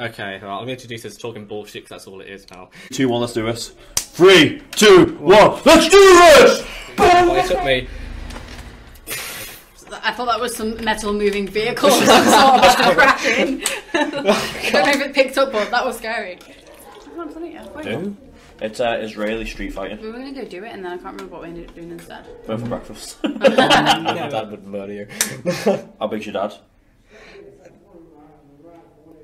Okay, right, I'm going to introduce this talking bullshit because that's all it is now. 2, 1, let's do this. 3, 2, 1, let's do this! Well, it took me. I thought that was some metal moving vehicle. Sort of crashing. I don't know if it picked up, but that was scary. Wait. It's Israeli street fighting. We were going to go do it, and then I can't remember what we ended up doing instead. Went for breakfast. My dad would murder you. How big's your dad?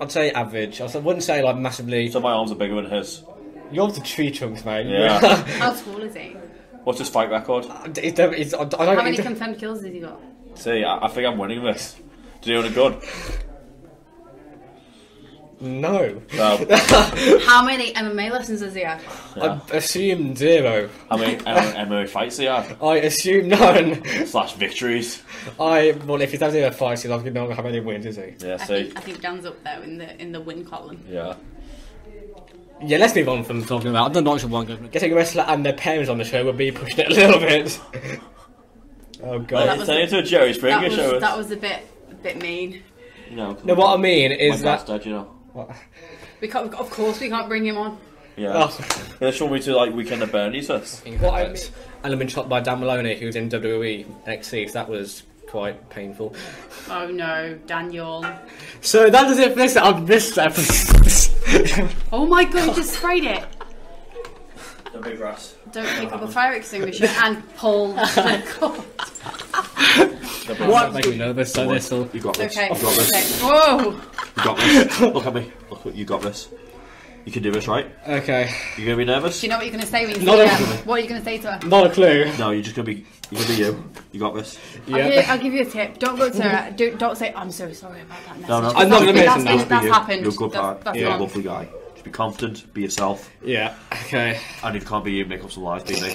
I'd say average. I wouldn't say like massively. So my arms are bigger than his. Your arms are tree trunks, mate. Yeah. How tall is he? What's his fight record? How many confirmed kills has he got? See, I think I'm winning this. Do you own a gun? No. How many MMA lessons does he have? Yeah. I assume 0. How many MMA fights he had? I assume none. / victories. Well, if he doesn't have fights, he's not going to have any wins, is he? Yeah. See. I think Dan's up there in the win column. Yeah. Yeah, let's move on from talking about the Nigel one. Getting a wrestler and their parents on the show would be pushing it a little bit. Oh god! Turn into a Jerry Springer show. That was a bit mean. No, what I mean is that. My dad's dead, you know. What? We can't. Of course, we can't bring him on. Yeah. Oh. They showed me to like Weekend at Bernie's. And I've been shot by Dan Maloney, who's in WWE NXT. So that was quite painful. Oh no, Daniel. So that does it for this. I've missed that. Oh my god! You just sprayed it. Don't be brass. Don't pick up a fire extinguisher and pull the cord. What? Make me nervous. So this all. You got this. Okay. You got this. Okay. Whoa! You got this. Look at me. Look what you got this. You can do this, right? Okay. You're gonna be nervous. Do you know what you're gonna say when you say that? What are you gonna say to her? Not a clue. No, you're just gonna be. You're gonna be you. You got this. Yeah. I'll give you a tip. Don't go to her. Don't say I'm so sorry about that message. No. I'm not gonna mention that. That's happened. You're a good guy. You're a lovely guy. Be confident, be yourself. Yeah, okay. And if it can't be you, make up some lies, be me.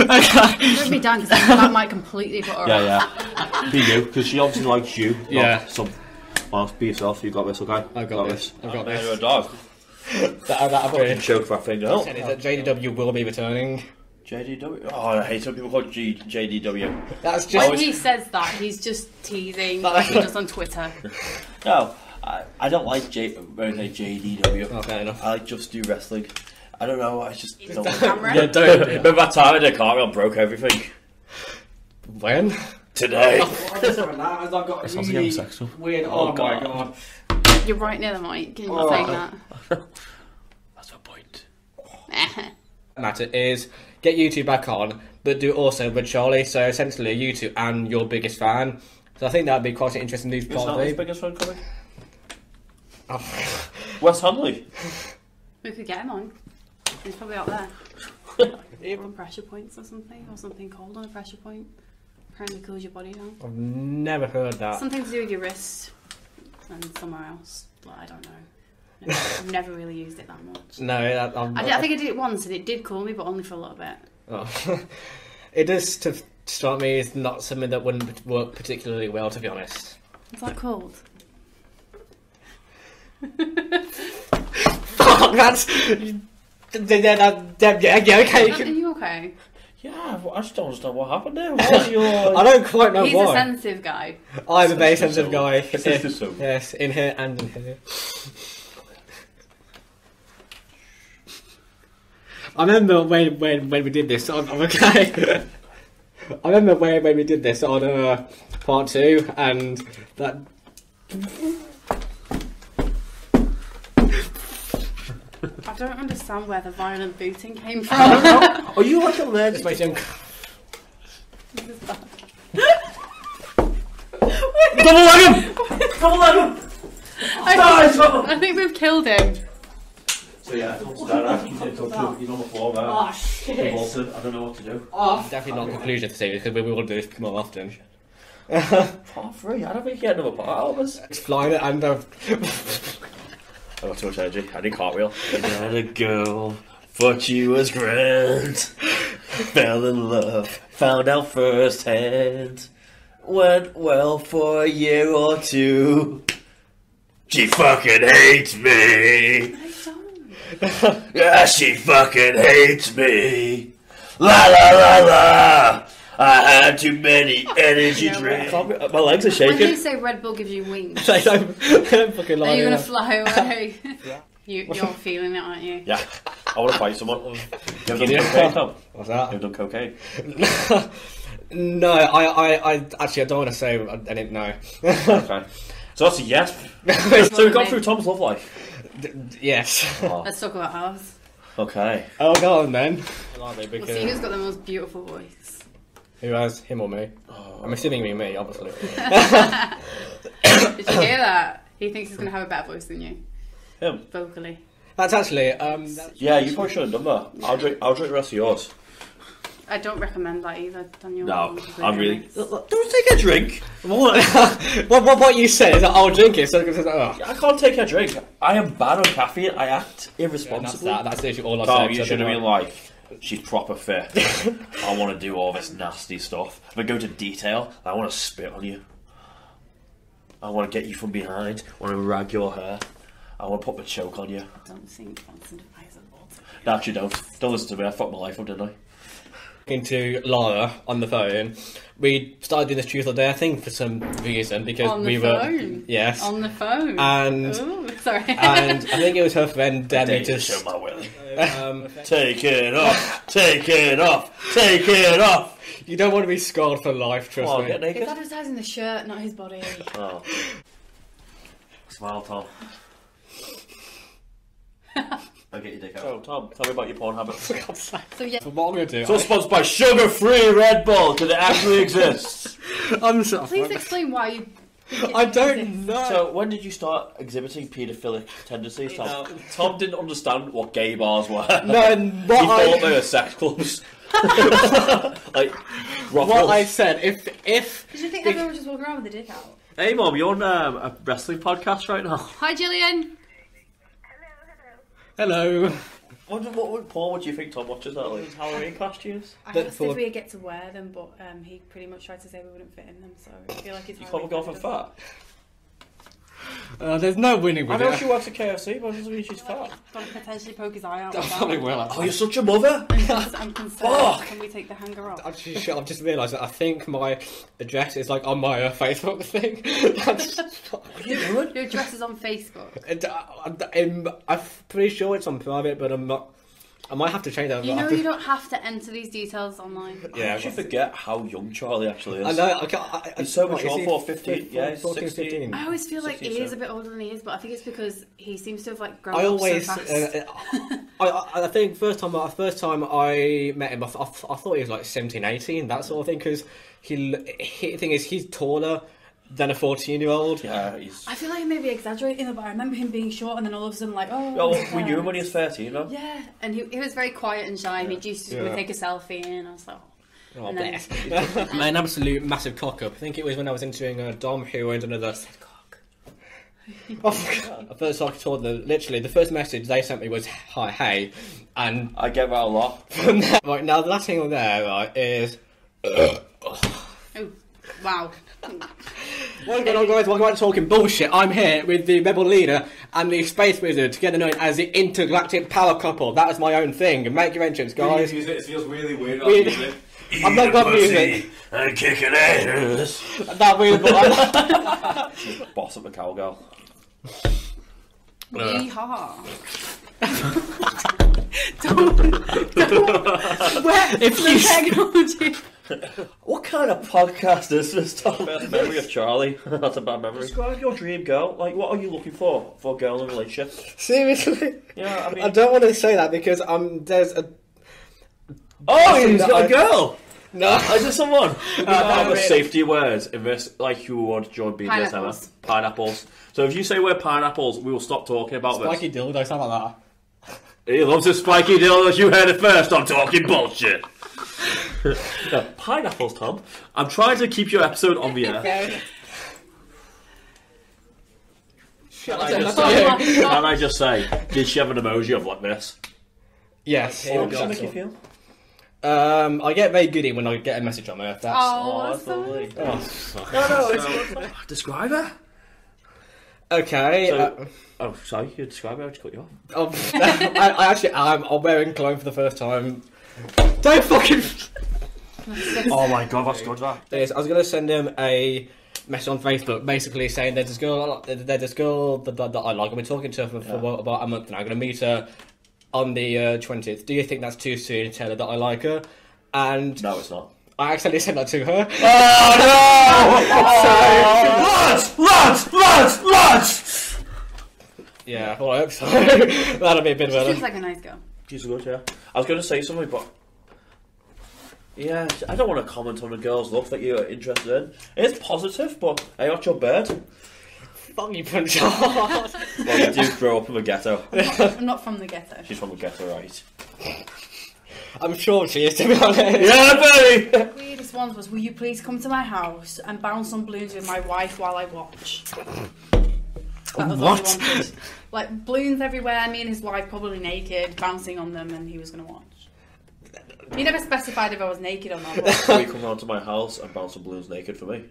Okay. Don't be Dan, because that might completely put her off. Be you, because she obviously likes you. Yeah. Well, be yourself, you got this, okay? I've got this. You're a dog. That fucking choke for a finger. JDW will be returning. JDW? Oh, I hate some people called JDW. That's just... When he says that, he's just teasing, like he does on Twitter. No. I don't like JDW. Oh, fair enough. I like Just Do Wrestling. I don't know, I just don't like it. Yeah, remember that time I did a cartwheel and broke everything? When? Today. That sounds really sexual. Weird. Oh my god. You're right near the mic, you're not saying that. That's my point. Matter is, get YouTube back on, but do also with Charlie, so essentially you two and your biggest fan. So I think that would be quite an interesting news part of it. Is his biggest fan coming? Oh. Wes Hundley. We could get him on. He's probably out there. On pressure points or something cold on a pressure point. Apparently cools your body down. I've never heard that. Something to do with your wrist and somewhere else. Like, I don't know. No, I've never really used it that much. No, I think I did it once and it did cool me, but only for a little bit. Oh. It does strike me as not something that wouldn't work particularly well, to be honest. Is that cold? Fuck, that's... Yeah, okay. Are you okay? Yeah, I just don't understand what happened there. I don't quite know why. He's a sensitive guy. I'm a very sensitive guy. Yes, in here and in here. I remember when we did this on... I'm okay. I remember when we did this on part 2 and that... I don't understand where the violent booting came from. Are you like allergic to junk? This is bad. Double leg him! I think we've killed him. So yeah, he's on the floor there. Oh shit. Convulsing. I don't know what to do. Oh, definitely not a conclusion to say because we will do this more often. Part 3, I don't think you get another part out of us. It's flying it and I got too much energy. I did cartwheel. I had a girl, thought she was grand. Fell in love, found out firsthand. Went well for a year or two. She fucking hates me. Yeah, she fucking hates me. La la la la. I had too many energy drinks. My legs are shaking. When you say Red Bull gives you wings, I don't fucking lie. Are you gonna fly away? Yeah. You're feeling it, aren't you? Yeah. I want to fight someone. You've done cocaine, Tom. What's that? You've done cocaine. No, I actually, I don't want to say. I didn't know. Okay. So that's a yes. So we got through Tom's love life. Yes. Oh. Let's talk about ours. Okay. Oh, go on then. We'll see who's got the most beautiful voice. Who has? Him or me? Oh. I'm assuming me, obviously. Did you hear that? He thinks he's going to have a better voice than you. Him? Vocally. That's actually... yeah, you probably should have done that. I'll drink the rest of yours. I don't recommend that either, Daniel. No, I'm really... Don't take a drink! What you said is that I'll drink it, so I can't take a drink. I am bad on caffeine, I act irresponsibly. Yeah, that's literally all I said. You should have been like, she's proper fit. I want to do all this nasty stuff. If I go to detail, I want to spit on you. I want to get you from behind. I want to rag your hair. I want to put my choke on you. I don't think that's advisable. No, actually don't. Don't listen to me, I fucked my life up, didn't I? Into Lara on the phone. We started doing this Tuesday day, I think, for some reason because we were on the phone. Yes, on the phone. And ooh, sorry. And I think it was her friend Debbie just show my willy. Take it off, take it off, take it off. You don't want to be scarred for life, trust me. Get naked. He's advertising the shirt, not his body. Oh. Smile, Tom. I'll get your dick out. So, Tom, tell me about your porn habits. For God's sake. So, yeah. So what I'm going to do... So it's sponsored by sugar-free Red Bull. Did it actually exist? I'm sorry. Please explain why you... I don't know. So when did you start exhibiting paedophilic tendencies, Tom? Tom didn't understand what gay bars were. No, and what I... He thought they were sex clubs. Like, what I said, if... Did you think everyone was just walking around with their dick out? Hey, Mom, you're on a wrestling podcast right now. Hi, Gillian. Hello. What porn would you think Tom watches that like? Halloween costumes? I guess if we get to wear them, but he pretty much tried to say we wouldn't fit in them, so I feel like it's... You can't go off and fat? There's no winning with it. I know she works at KFC, but it doesn't mean she's fat. Don't potentially poke his eye out. That probably will. Oh, you're such a mother! I'm concerned. Oh. Can we take the hanger off? I've just realised that I think my address is like on my Facebook thing. That's your address is on Facebook? And, I'm pretty sure it's on private, but I'm not... I might have to change that. You know you don't have to enter these details online. Yeah, I actually forget how young Charlie actually is. I know, he's so much older. 15, yeah, 16. I always feel like he is a bit older than he is, but I think it's because he seems to have like grown up so fast. I think first time I met him, I thought he was like 17, 18, that sort of thing, because the thing is he's taller than a 14-year-old. Yeah, I feel like he may be exaggerating, but I remember him being short and then all of a sudden like, oh, we knew him when he was 13, though. Yeah, and he was very quiet and shy, and he used to take a selfie and I was like, oh bless. An absolute massive cock up. I think it was when I was interviewing Dom, who owned another... You said cock. Oh my god. The first message they sent me was, hi, hey, and... I get that a lot. Right, now the last thing on there, right, is... Oh, wow. What's going on, guys? Welcome back to Talking Bullshit. I'm here with the Rebel Leader and the Space Wizard, together known as the Intergalactic Power Couple. That is my own thing. Make your entrance, guys. It feels really weird. I'm not got music. And kicking ass. That weird one. Boss up a cowgirl. Yeehaw. Don't. Where is the technology? What kind of podcast is this, Tom? Best memory of Charlie. That's a bad memory. Describe your dream girl. Like, what are you looking for a girl in a relationship? Seriously? Yeah, I mean... I don't want to say that because there's a... Oh, he's got a girl! No. Is there someone? The safety words in this, like you would during BDSM. Pineapples. So if you say we're pineapples, we will stop talking about spiky this. Spiky dildo, something like that. He loves his spiky dildos. You heard it first. I'm talking bullshit. No, pineapples, Tom. I'm trying to keep your episode on the air. And I just say, did she have an emoji of like this? Yes. What does that make you feel? I get very giddy when I get a message on my earth. No, describe her. Okay. So, sorry, you describe her. I just cut you off. I'm wearing cologne for the first time. Don't fucking... Oh my god, that's good. That. This, I was gonna send him a message on Facebook, basically saying there's this girl, that I like. I've been talking to her for about a month now. I'm gonna meet her on the 20th. Do you think that's too soon to tell her that I like her? And no, it's not. I accidentally sent that to her. Oh no! Lads! Yeah, well, I hope so. That'll be a bit better. She seems like a nice girl. She's good, yeah. I was going to say something, but... yeah, I don't want to comment on a girl's look that you're interested in. It's positive, but hey, what's your bird? Fuck you, punch hard. Well, you do grow up in the ghetto. I'm not from the ghetto. She's from the ghetto, right? I'm sure she is, to be honest. Yeah, baby! The weirdest one was, will you please come to my house and bounce on balloons with my wife while I watch? What? Like, balloons everywhere, me and his wife probably naked, bouncing on them, and he was going to watch. He never specified if I was naked or not. Will you come round to my house and bounce on balloons naked for me?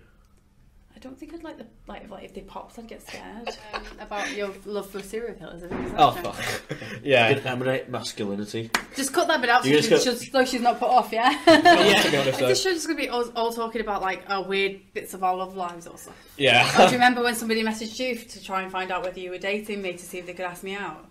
I don't think I'd like the... like if they popped, I'd get scared. About your love for serial killers, I think. Oh, fuck. Yeah. It emanate masculinity. Just cut that bit out so she's not put off, yeah? Yeah. To be honest, this show's just going to be all talking about, like, our weird bits of our love lives or stuff. Yeah. Do you remember when somebody messaged you to try and find out whether you were dating me to see if they could ask me out?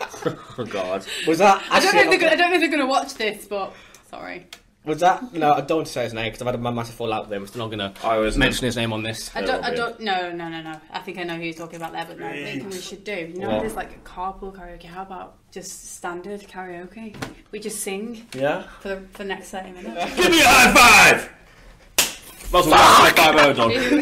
Oh, God. Was that... I don't know if they're going to watch this, but... sorry. Was that? No, I don't want to say his name because I've had a massive fallout with him. I'm not going to mention his name on this. No. I think I know who you're talking about there, but no, I think we should do. You know, there's like a carpool karaoke. How about just standard karaoke? We just sing. Yeah. For the next 30 minutes. Give me a high five. That's my high five.